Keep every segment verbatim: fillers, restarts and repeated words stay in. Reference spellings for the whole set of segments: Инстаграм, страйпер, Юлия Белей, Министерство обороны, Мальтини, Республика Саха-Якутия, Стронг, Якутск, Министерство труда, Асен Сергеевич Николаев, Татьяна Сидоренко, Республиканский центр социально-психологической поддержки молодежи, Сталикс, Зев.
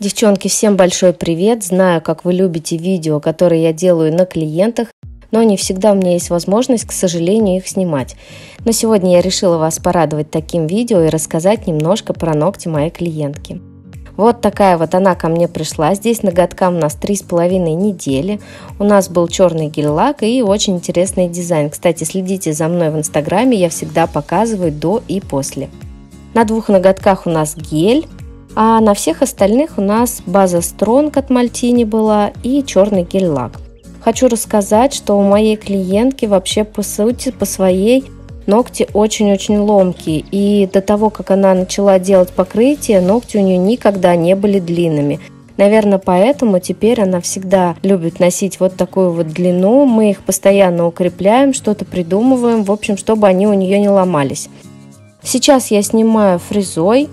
Девчонки, всем большой привет! Знаю, как вы любите видео, которые я делаю на клиентах, но не всегда у меня есть возможность, к сожалению, их снимать. Но сегодня я решила вас порадовать таким видео и рассказать немножко про ногти моей клиентки. Вот такая вот она ко мне пришла. Здесь ноготкам у нас три с половиной недели. У нас был черный гель-лак и очень интересный дизайн. Кстати, следите за мной в инстаграме, я всегда показываю до и после. На двух ноготках у нас гель, а на всех остальных у нас база Стронг от Мальтини была и черный гель-лак. Хочу рассказать, что у моей клиентки вообще по сути, по своей ногти очень-очень ломкие, и до того, как она начала делать покрытие, ногти у нее никогда не были длинными. Наверное, поэтому теперь она всегда любит носить вот такую вот длину. Мы их постоянно укрепляем, что-то придумываем, в общем, чтобы они у нее не ломались. Сейчас я снимаю фрезой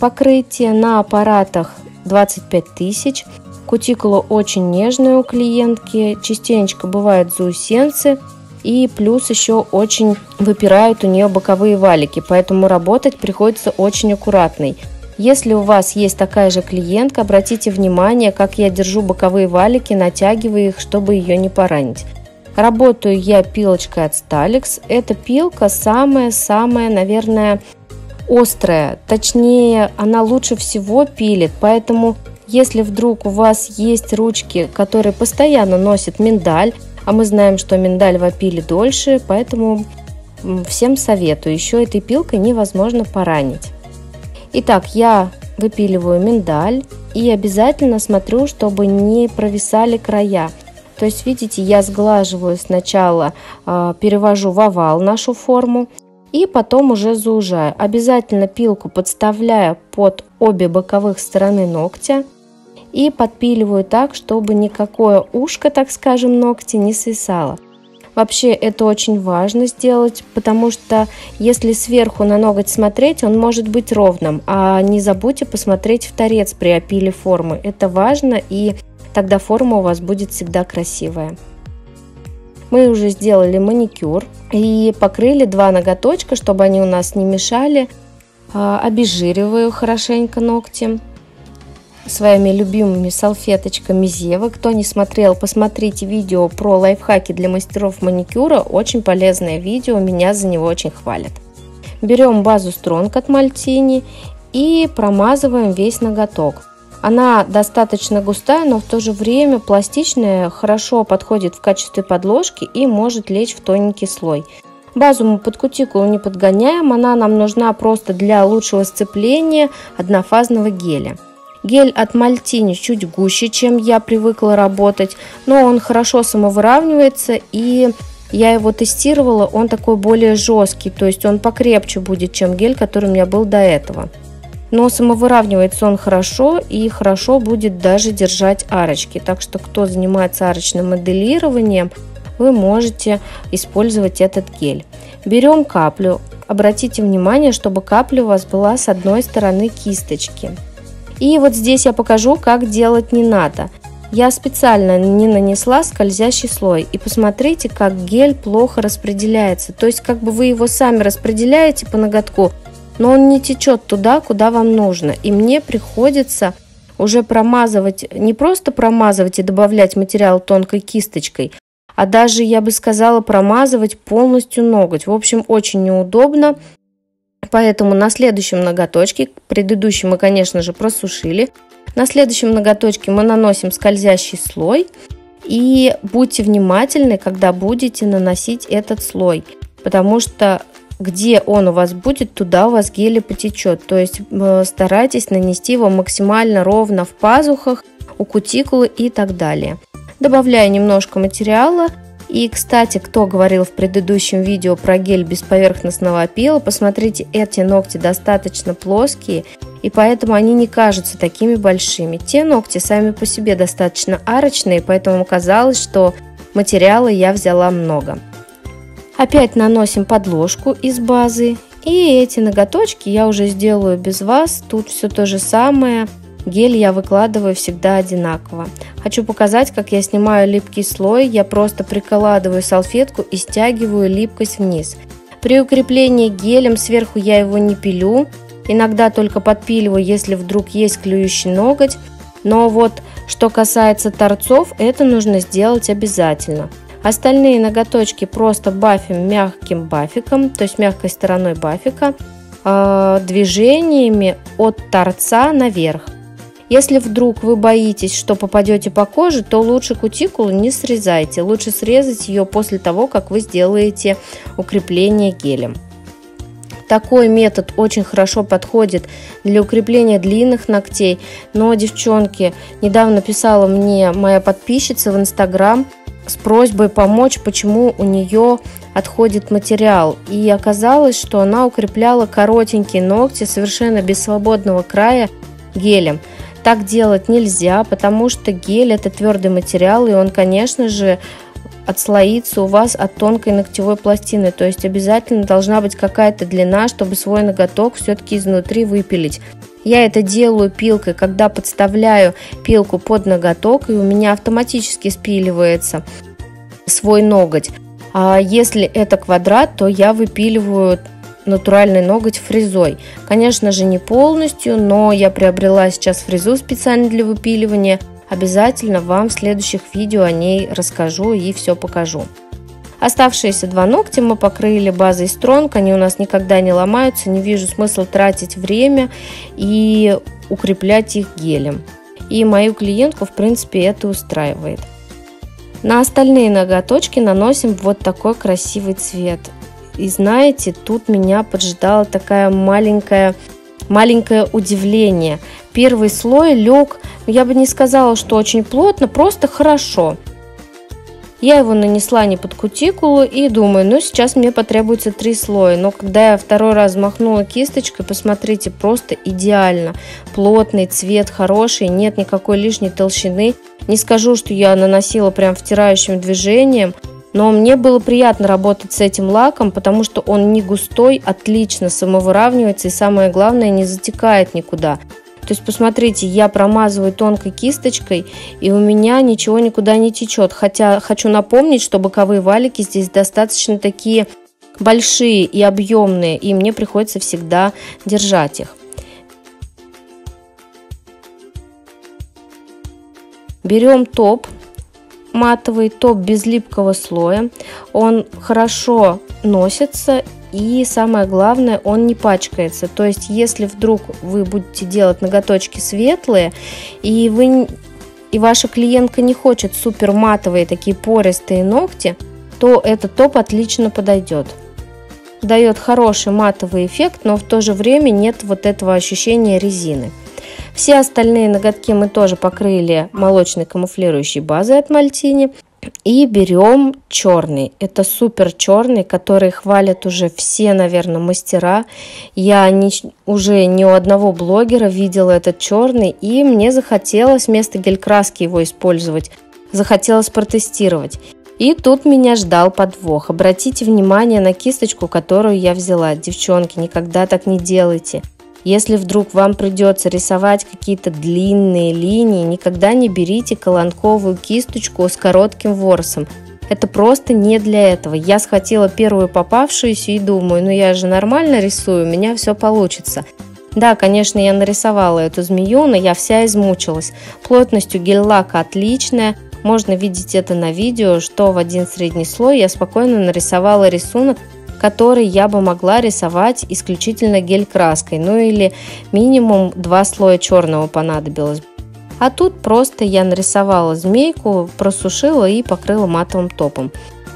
покрытие на аппаратах двадцать пять тысяч. Кутикула очень нежная у клиентки, частенько бывают заусенцы. И плюс еще очень выпирают у нее боковые валики, поэтому работать приходится очень аккуратной. Если у вас есть такая же клиентка, обратите внимание, как я держу боковые валики, натягиваю их, чтобы ее не поранить. Работаю я пилочкой от Сталикс. Эта пилка самая-самая, наверное, острая. Точнее, она лучше всего пилит, поэтому если вдруг у вас есть ручки, которые постоянно носят миндаль, а мы знаем, что миндаль в опиле дольше, поэтому всем советую. Еще этой пилкой невозможно поранить. Итак, я выпиливаю миндаль и обязательно смотрю, чтобы не провисали края. То есть, видите, я сглаживаю сначала, перевожу в овал нашу форму и потом уже заужаю. Обязательно пилку подставляю под обе боковых стороны ногтя. И подпиливаю так, чтобы никакое ушко, так скажем, ногти не свисало. Вообще это очень важно сделать, потому что если сверху на ноготь смотреть, он может быть ровным. А не забудьте посмотреть в торец при опиле формы. Это важно, и тогда форма у вас будет всегда красивая. Мы уже сделали маникюр и покрыли два ноготочка, чтобы они у нас не мешали. Обезжириваю хорошенько ногти своими любимыми салфеточками Зева. Кто не смотрел, посмотрите видео про лайфхаки для мастеров маникюра. Очень полезное видео, меня за него очень хвалят. Берем базу Стронг от Мальтини и промазываем весь ноготок. Она достаточно густая, но в то же время пластичная, хорошо подходит в качестве подложки и может лечь в тоненький слой. Базу мы под кутикулу не подгоняем, она нам нужна просто для лучшего сцепления однофазного геля. Гель от Мальтини чуть гуще, чем я привыкла работать, но он хорошо самовыравнивается, и я его тестировала, он такой более жесткий, то есть он покрепче будет, чем гель, который у меня был до этого. Но самовыравнивается он хорошо, и хорошо будет даже держать арочки, так что кто занимается арочным моделированием, вы можете использовать этот гель. Берем каплю, обратите внимание, чтобы капля у вас была с одной стороны кисточки. И вот здесь я покажу, как делать не надо. Я специально не нанесла скользящий слой. И посмотрите, как гель плохо распределяется. То есть, как бы вы его сами распределяете по ноготку, но он не течет туда, куда вам нужно. И мне приходится уже промазывать, не просто промазывать и добавлять материал тонкой кисточкой, а даже, я бы сказала, промазывать полностью ноготь. В общем, очень неудобно. Поэтому на следующем ноготочке, предыдущий мы, конечно же, просушили, на следующем ноготочке мы наносим скользящий слой. И будьте внимательны, когда будете наносить этот слой, потому что где он у вас будет, туда у вас гель потечет. То есть старайтесь нанести его максимально ровно в пазухах, у кутикулы и так далее. Добавляю немножко материала. И, кстати, кто говорил в предыдущем видео про гель без поверхностного опила, посмотрите, эти ногти достаточно плоские, и поэтому они не кажутся такими большими. Те ногти сами по себе достаточно арочные, поэтому казалось, что материала я взяла много. Опять наносим подложку из базы, и эти ноготочки я уже сделаю без вас, тут все то же самое. Гель я выкладываю всегда одинаково. Хочу показать, как я снимаю липкий слой. Я просто прикладываю салфетку и стягиваю липкость вниз. При укреплении гелем сверху я его не пилю. Иногда только подпиливаю, если вдруг есть клюющий ноготь. Но вот что касается торцов, это нужно сделать обязательно. Остальные ноготочки просто бафим мягким бафиком, то есть мягкой стороной бафика, э, движениями от торца наверх. Если вдруг вы боитесь, что попадете по коже, то лучше кутикулу не срезайте. Лучше срезать ее после того, как вы сделаете укрепление гелем. Такой метод очень хорошо подходит для укрепления длинных ногтей. Но, девчонки, недавно писала мне моя подписчица в Инстаграм с просьбой помочь, почему у нее отходит материал. И оказалось, что она укрепляла коротенькие ногти совершенно без свободного края гелем. Так делать нельзя, потому что гель – это твердый материал, и он, конечно же, отслоится у вас от тонкой ногтевой пластины. То есть обязательно должна быть какая-то длина, чтобы свой ноготок все-таки изнутри выпилить. Я это делаю пилкой, когда подставляю пилку под ноготок, и у меня автоматически спиливается свой ноготь. А если это квадрат, то я выпиливаю натуральный ноготь фрезой. Конечно же, не полностью, но я приобрела сейчас фрезу специально для выпиливания. Обязательно вам в следующих видео о ней расскажу и все покажу. Оставшиеся два ногтя мы покрыли базой Стронг. Они у нас никогда не ломаются. Не вижу смысла тратить время и укреплять их гелем. И мою клиентку, в принципе, это устраивает. На остальные ноготочки наносим вот такой красивый цвет. И знаете, тут меня поджидала такая маленькая, маленькое удивление. Первый слой лег, я бы не сказала, что очень плотно, просто хорошо. Я его нанесла не под кутикулу и думаю, ну сейчас мне потребуется три слоя. Но когда я второй раз махнула кисточкой, посмотрите, просто идеально. Плотный цвет, хороший, нет никакой лишней толщины. Не скажу, что я наносила прям втирающим движением. Но мне было приятно работать с этим лаком, потому что он не густой, отлично самовыравнивается и, самое главное, не затекает никуда. То есть, посмотрите, я промазываю тонкой кисточкой, и у меня ничего никуда не течет. Хотя хочу напомнить, что боковые валики здесь достаточно такие большие и объемные, и мне приходится всегда держать их. Берем топ. Матовый топ без липкого слоя, он хорошо носится и, самое главное, он не пачкается. То есть, если вдруг вы будете делать ноготочки светлые, и, вы, и ваша клиентка не хочет супер матовые такие пористые ногти, то этот топ отлично подойдет. Дает хороший матовый эффект, но в то же время нет вот этого ощущения резины. Все остальные ноготки мы тоже покрыли молочной камуфлирующей базой от Мальтини. И берем черный. Это супер черный, который хвалят уже все, наверное, мастера. Я не, уже ни у одного блогера видела этот черный. И мне захотелось вместо гель-краски его использовать. Захотелось протестировать. И тут меня ждал подвох. Обратите внимание на кисточку, которую я взяла. Девчонки, никогда так не делайте. Если вдруг вам придется рисовать какие-то длинные линии, никогда не берите колонковую кисточку с коротким ворсом. Это просто не для этого. Я схватила первую попавшуюся и думаю, ну я же нормально рисую, у меня все получится. Да, конечно, я нарисовала эту змею, но я вся измучилась. Плотностью гель-лака отличная. Можно видеть это на видео, что в один средний слой я спокойно нарисовала рисунок, который я бы могла рисовать исключительно гель-краской, ну или минимум два слоя черного понадобилось. А тут просто я нарисовала змейку, просушила и покрыла матовым топом.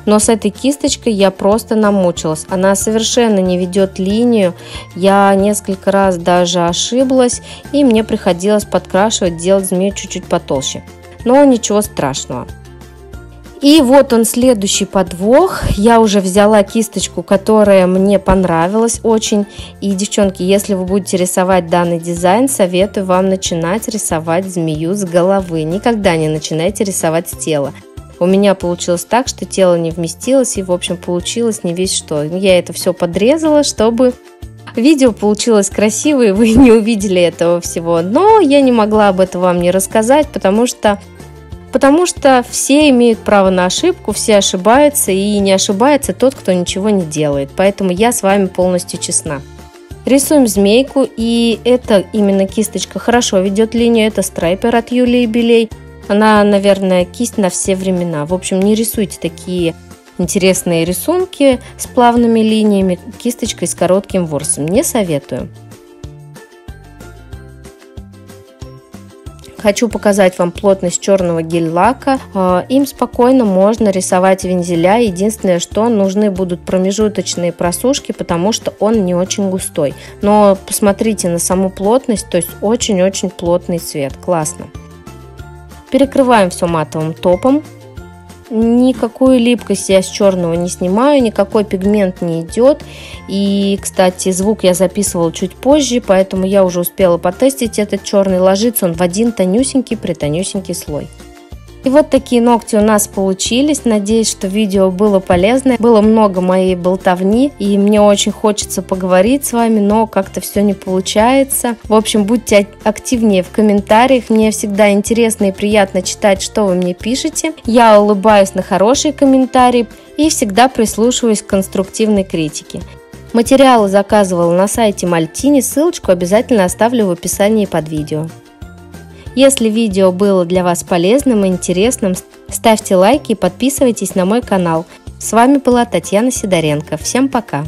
Но с этой кисточкой я просто намучилась. Она совершенно не ведет линию. Я несколько раз даже ошиблась, и мне приходилось подкрашивать, делать змею чуть-чуть потолще. Но ничего страшного. И вот он, следующий подвох. Я уже взяла кисточку, которая мне понравилась очень. И, девчонки, если вы будете рисовать данный дизайн, советую вам начинать рисовать змею с головы. Никогда не начинайте рисовать с тела. У меня получилось так, что тело не вместилось и, в общем, получилось не весь что. Я это все подрезала, чтобы видео получилось красивое, вы не увидели этого всего. Но я не могла об этом вам не рассказать, потому что... Потому что все имеют право на ошибку, все ошибаются, и не ошибается тот, кто ничего не делает. Поэтому я с вами полностью честна. Рисуем змейку, и это именно кисточка хорошо ведет линию, это страйпер от Юлии Белей. Она, наверное, кисть на все времена. В общем, не рисуйте такие интересные рисунки с плавными линиями кисточкой с коротким ворсом. Не советую. Хочу показать вам плотность черного гель-лака. Им спокойно можно рисовать вензеля. Единственное, что нужны будут промежуточные просушки, потому что он не очень густой. Но посмотрите на саму плотность, то есть очень-очень плотный цвет. Классно. Перекрываем все матовым топом. Никакую липкость я с черного не снимаю, никакой пигмент не идет. И, кстати, звук я записывала чуть позже, поэтому я уже успела потестить этот черный. Ложится он в один тонюсенький, притонюсенький слой. И вот такие ногти у нас получились. Надеюсь, что видео было полезное. Было много моей болтовни, и мне очень хочется поговорить с вами, но как-то все не получается. В общем, будьте активнее в комментариях. Мне всегда интересно и приятно читать, что вы мне пишете. Я улыбаюсь на хорошие комментарии и всегда прислушиваюсь к конструктивной критике. Материалы заказывала на сайте Мальтини. Ссылочку обязательно оставлю в описании под видео. Если видео было для вас полезным и интересным, ставьте лайки и подписывайтесь на мой канал. С вами была Татьяна Сидоренко. Всем пока!